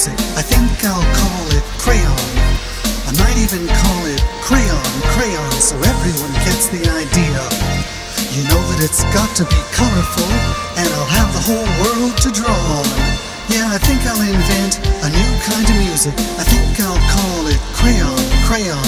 music. I think I'll call it Crayon. I might even call it Crayon, so everyone gets the idea. You know that it's got to be colorful, and I'll have the whole world to draw on. Yeah, I think I'll invent a new kind of music. I think I'll call it Crayon.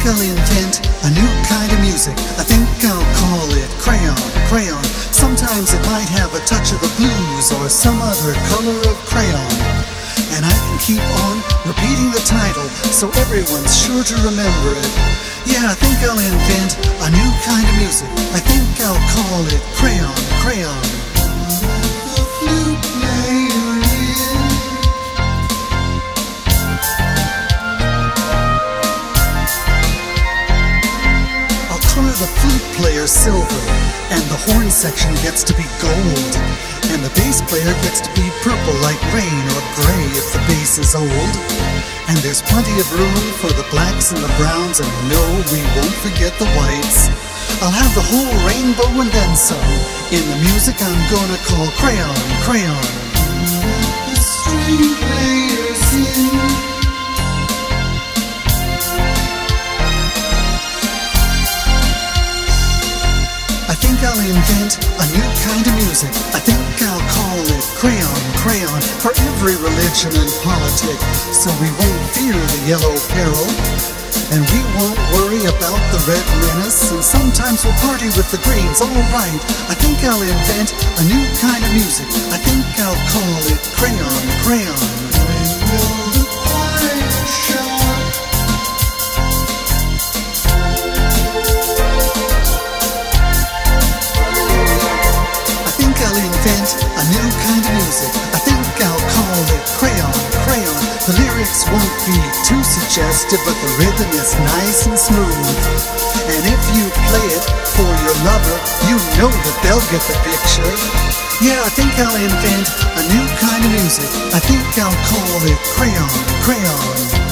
I'll invent a new kind of music. I think I'll call it Crayon. Sometimes it might have a touch of the blues or some other color of crayon. And I can keep on repeating the title so everyone's sure to remember it. Yeah, I think I'll invent a new kind of music. I think I'll call it Crayon. The flute player silver, and the horn section gets to be gold, and the bass player gets to be purple like rain, or gray if the bass is old. And there's plenty of room for the blacks and the browns, and no, we won't forget the whites. I'll have the whole rainbow and then some in the music I'm gonna call Crayon. The string players in. I'll invent a new kind of music. I think I'll call it Crayon, for every religion and politic, so we won't fear the yellow peril, and we won't worry about the red menace, and sometimes we'll party with the greens, all right. I think I'll invent a new kind of music. I think I'll call it Crayon. When will the choir shout? A new kind of music. I think I'll call it Crayon. The lyrics won't be too suggestive, but the rhythm is nice and smooth. And if you play it for your lover, you know that they'll get the picture. Yeah, I think I'll invent a new kind of music. I think I'll call it Crayon.